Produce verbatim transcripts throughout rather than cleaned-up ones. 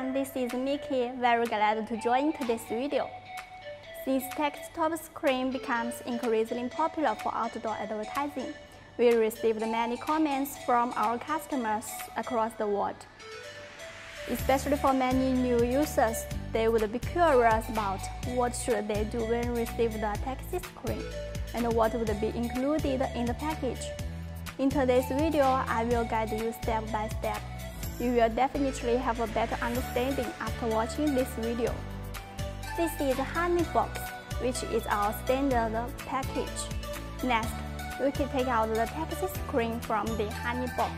everyone, this is Miki, very glad to join today's video. Since desktop screen becomes increasingly popular for outdoor advertising, we received many comments from our customers across the world. Especially for many new users, they would be curious about what should they do when received a taxi screen, and what would be included in the package. In today's video, I will guide you step by step. You will definitely have a better understanding after watching this video. This is Honey Box, which is our standard package. Next, we can take out the taxi screen from the Honey Box.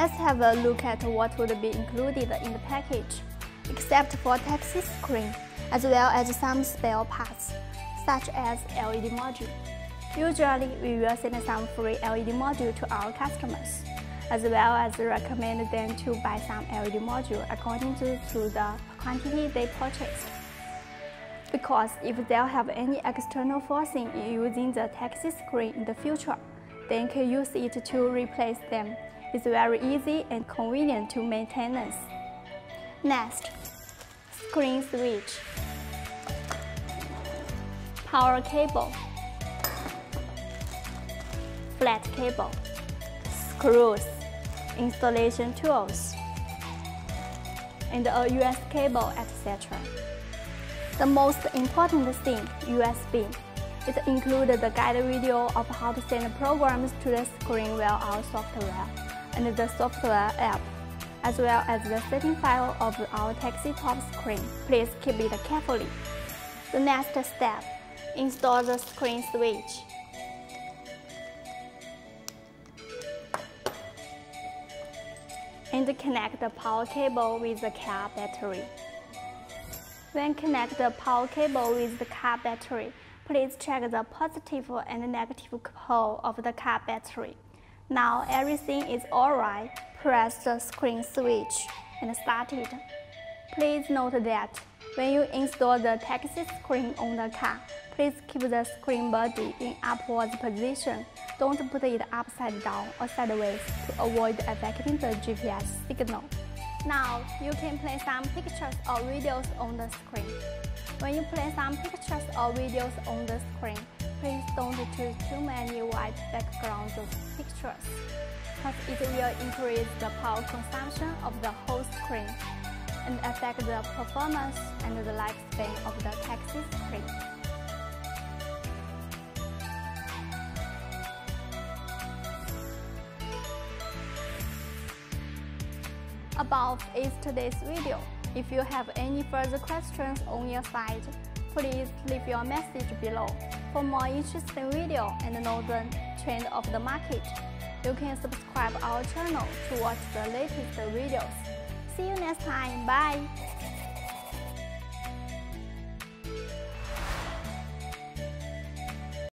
Let's have a look at what would be included in the package. Except for taxi screen, as well as some spare parts, such as L E D module. Usually, we will send some free L E D module to our customers, as well as recommend them to buy some L E D module according to, to the quantity they purchased. Because if they'll have any external forcing using the taxi screen in the future, they can use it to replace them. It's very easy and convenient to maintenance. Next, screen switch, power cable, flat cable, screws, installation tools, and a U S cable, et cetera. The most important thing, U S B. It included the guide video of how to send programs to the screen via our software and the software app, as well as the setting file of our taxi top screen. Please keep it carefully. The next step, install the screen switch. And connect the power cable with the car battery. When connect the power cable with the car battery, please check the positive and negative pole of the car battery. Now everything is alright, press the screen switch and start it. Please note that when you install the taxi screen on the car, please keep the screen body in upwards position. Don't put it upside down or sideways to avoid affecting the G P S signal. Now you can play some pictures or videos on the screen. When you play some pictures or videos on the screen, please don't choose too many white background pictures, because it will increase the power consumption of the whole screen and affect the performance and the lifespan of the taxi screen. Above is today's video. If you have any further questions on your side, please leave your message below. For more interesting video and know the trend of the market, you can subscribe our channel to watch the latest videos. See you next time, bye!